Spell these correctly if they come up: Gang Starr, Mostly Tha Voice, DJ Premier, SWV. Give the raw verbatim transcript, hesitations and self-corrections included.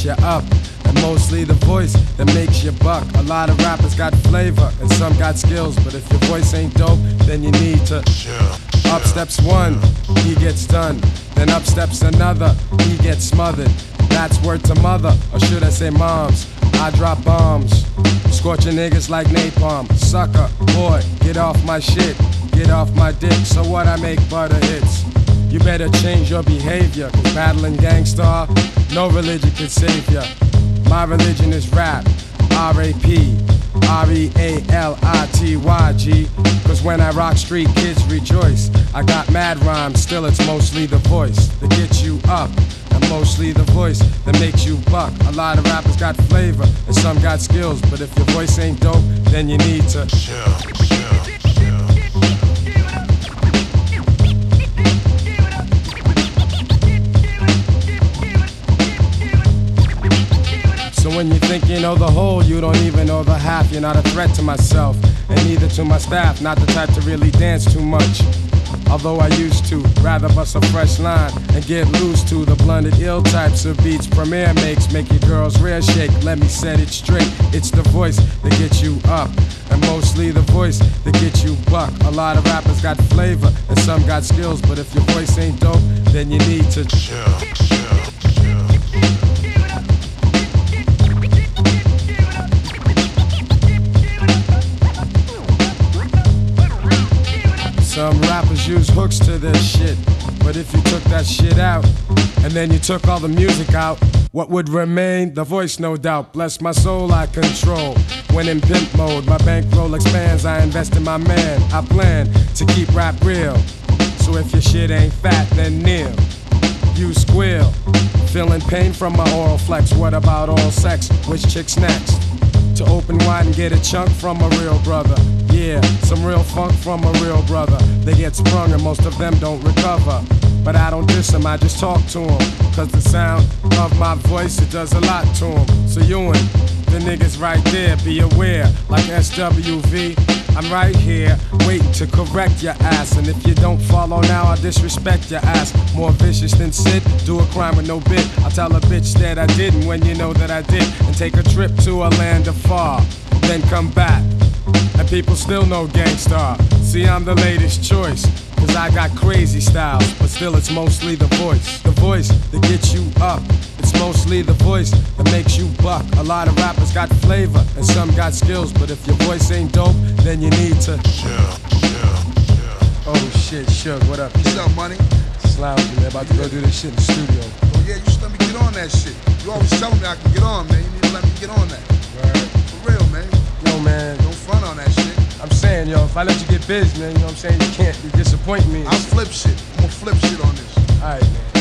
wakes you up. And mostly the voice that makes you buck. A lot of rappers got flavor and some got skills, but if your voice ain't dope, then you need to. Up steps one, he gets done. Then up steps another, he gets smothered. That's word to mother, or should I say moms. I drop bombs, scorching niggas like napalm. Sucker, boy, get off my shit, get off my dick. So what, I make butter hits. You better change your behavior, cause battling Gang Starr, no religion can save ya. My religion is rap, R A P, R E A L I T Y G. Cause when I rock, street kids rejoice. I got mad rhymes, still it's mostly the voice that gets you up. And mostly the voice that makes you buck. A lot of rappers got flavor, and some got skills. But if your voice ain't dope, then you need to chill. When you think you know the whole, you don't even know the half. You're not a threat to myself, and neither to my staff. Not the type to really dance too much, although I used to. Rather bust a fresh line and get loose to the blunted ill types of beats Premier makes. Make your girl's rear shake, let me set it straight. It's the voice that gets you up, and mostly the voice that gets you buck. A lot of rappers got flavor, and some got skills. But if your voice ain't dope, then you need to chill. Some rappers use hooks to their shit, but if you took that shit out, and then you took all the music out, what would remain? The voice, no doubt. Bless my soul, I control. When in pimp mode, my bankroll expands. I invest in my man. I plan to keep rap real. So if your shit ain't fat, then kneel. You squeal, feeling pain from my oral flex. What about all sex? Which chick's next? To open wide and get a chunk from a real brother. Yeah, some real funk from a real brother. They get sprung and most of them don't recover. But I don't diss them, I just talk to them. Cause the sound of my voice, it does a lot to them. So you and the niggas right there, be aware. Like S W V, I'm right here, waiting to correct your ass. And if you don't follow now, I disrespect your ass. More vicious than Sid, do a crime with no bit. I tell a bitch that I didn't when you know that I did. And take a trip to a land afar, then come back. And people still know Gang Starr. See, I'm the latest choice, cause I got crazy styles. But still it's mostly the voice, the voice that gets you up. It's mostly the voice that makes you buck. A lot of rappers got flavor, and some got skills. But if your voice ain't dope, then you need to chill, chill, chill. Oh shit, Suge, what up? What's up, money? It's lousy, man, about to yeah. go do this shit in the studio. Oh yeah, you just let me get on that shit. You always tell me I can get on, man. You need to let me get on that. Right. For real, man. Yo, man. No fun on that shit. I'm saying, yo, if I let you get biz, man, you know what I'm saying? You can't be disappointing me. I'll flip shit. I'm gonna flip shit on this. All right, man.